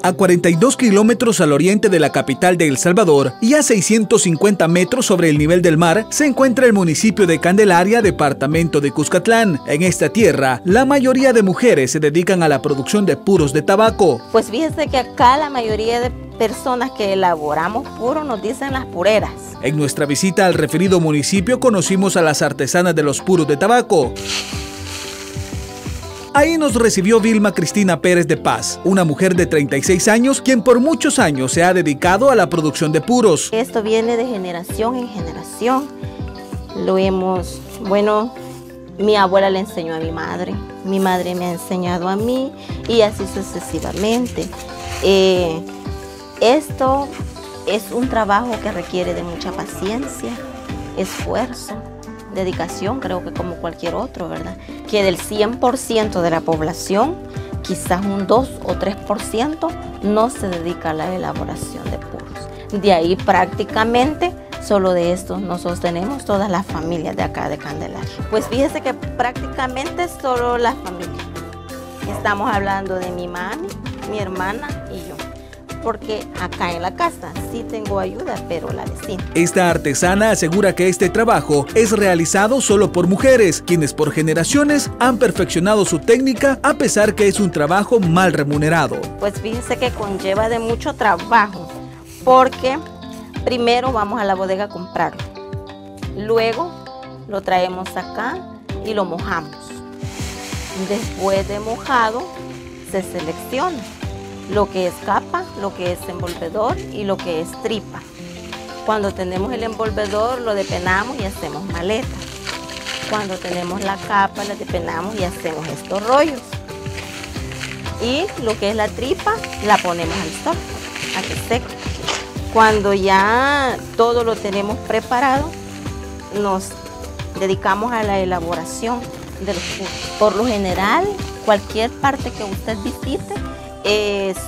A 42 kilómetros al oriente de la capital de El Salvador y a 650 metros sobre el nivel del mar se encuentra el municipio de Candelaria, departamento de Cuscatlán. En esta tierra, la mayoría de mujeres se dedican a la producción de puros de tabaco. Pues fíjese que acá la mayoría de personas que elaboramos puro nos dicen las pureras. En nuestra visita al referido municipio conocimos a las artesanas de los puros de tabaco. Ahí nos recibió Vilma Cristina Pérez de Paz, una mujer de 36 años, quien por muchos años se ha dedicado a la producción de puros. Esto viene de generación en generación. Mi abuela le enseñó a mi madre me ha enseñado a mí y así sucesivamente. Esto es un trabajo que requiere de mucha paciencia, esfuerzo, dedicación, creo que como cualquier otro, ¿verdad? Que del 100% de la población, quizás un 2 o 3% no se dedica a la elaboración de puros. De ahí prácticamente solo de esto nos sostenemos todas las familias de acá de Candelaria. Pues fíjese que prácticamente solo las familias. Estamos hablando de mi mami, mi hermana y yo. Porque acá en la casa sí tengo ayuda, pero la vecina. Esta artesana asegura que este trabajo es realizado solo por mujeres, quienes por generaciones han perfeccionado su técnica a pesar que es un trabajo mal remunerado. Pues fíjense que conlleva de mucho trabajo, porque primero vamos a la bodega a comprarlo, luego lo traemos acá y lo mojamos. Después de mojado se selecciona lo que es capa, lo que es envolvedor y lo que es tripa. Cuando tenemos el envolvedor lo depenamos y hacemos maletas. Cuando tenemos la capa la depenamos y hacemos estos rollos. Y lo que es la tripa la ponemos al sol, a que seque. Cuando ya todo lo tenemos preparado, nos dedicamos a la elaboración de los puros. Por lo general, cualquier parte que usted visite,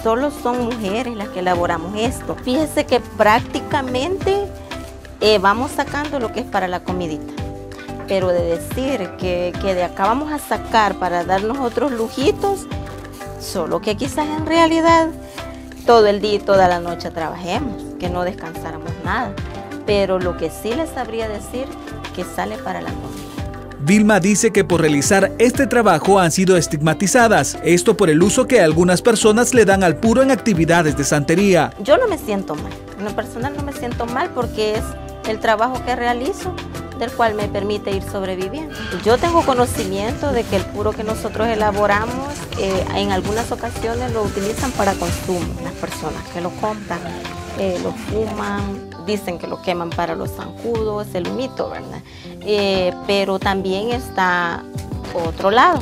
solo son mujeres las que elaboramos esto. Fíjese que prácticamente vamos sacando lo que es para la comidita. Pero de decir que de acá vamos a sacar para darnos otros lujitos, solo que quizás en realidad todo el día y toda la noche trabajemos, que no descansáramos nada. Pero lo que sí les sabría decir que sale para la comida. Vilma dice que por realizar este trabajo han sido estigmatizadas, esto por el uso que algunas personas le dan al puro en actividades de santería. Yo no me siento mal, en lo personal no me siento mal porque es el trabajo que realizo, del cual me permite ir sobreviviendo. Yo tengo conocimiento de que el puro que nosotros elaboramos en algunas ocasiones lo utilizan para consumo, las personas que lo compran, lo fuman. Dicen que lo queman para los zancudos, el humito, ¿verdad? Pero también está otro lado,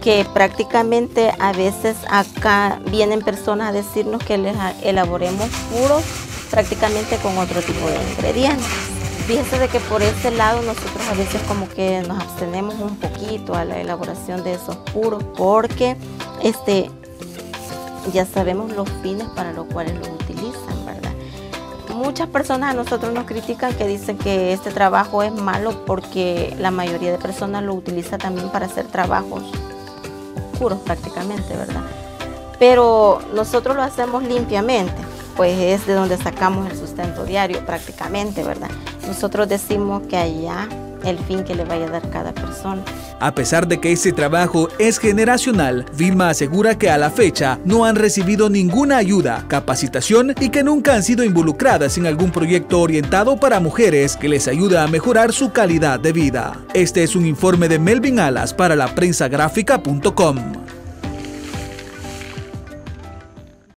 que prácticamente a veces acá vienen personas a decirnos que les elaboremos puros prácticamente con otro tipo de ingredientes. Fíjense de que por ese lado nosotros a veces como que nos abstenemos un poquito a la elaboración de esos puros porque ya sabemos los fines para los cuales los utilizan, ¿verdad? Muchas personas a nosotros nos critican que dicen que este trabajo es malo porque la mayoría de personas lo utiliza también para hacer trabajos oscuros prácticamente, ¿verdad? Pero nosotros lo hacemos limpiamente, pues es de donde sacamos el sustento diario prácticamente, ¿verdad? Nosotros decimos que allá el fin que le vaya a dar cada persona. A pesar de que este trabajo es generacional, Vilma asegura que a la fecha no han recibido ninguna ayuda, capacitación y que nunca han sido involucradas en algún proyecto orientado para mujeres que les ayuda a mejorar su calidad de vida. Este es un informe de Melvin Alas para laprensagráfica.com.